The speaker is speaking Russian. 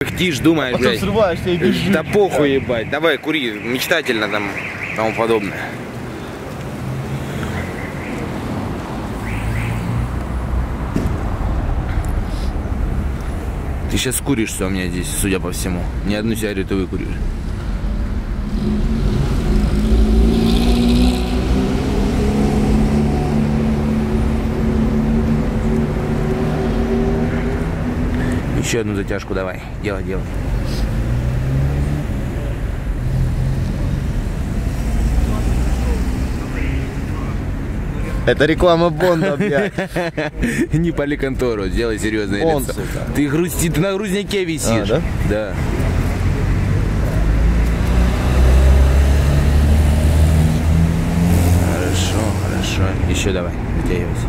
Пыхтишь, думаешь, а блядь, срываешься и бежишь. Да похуй, ебать, давай, кури, мечтательно там, тому подобное. Ты сейчас куришься у меня здесь, судя по всему. Ни одну сигарету выкуришь. Еще одну затяжку давай, делай. Это реклама Бонда, блядь. Не пали контору, делай серьезное лицо. Ты на грузняке висишь. А, да? Да. Хорошо. Еще давай, затягивайся.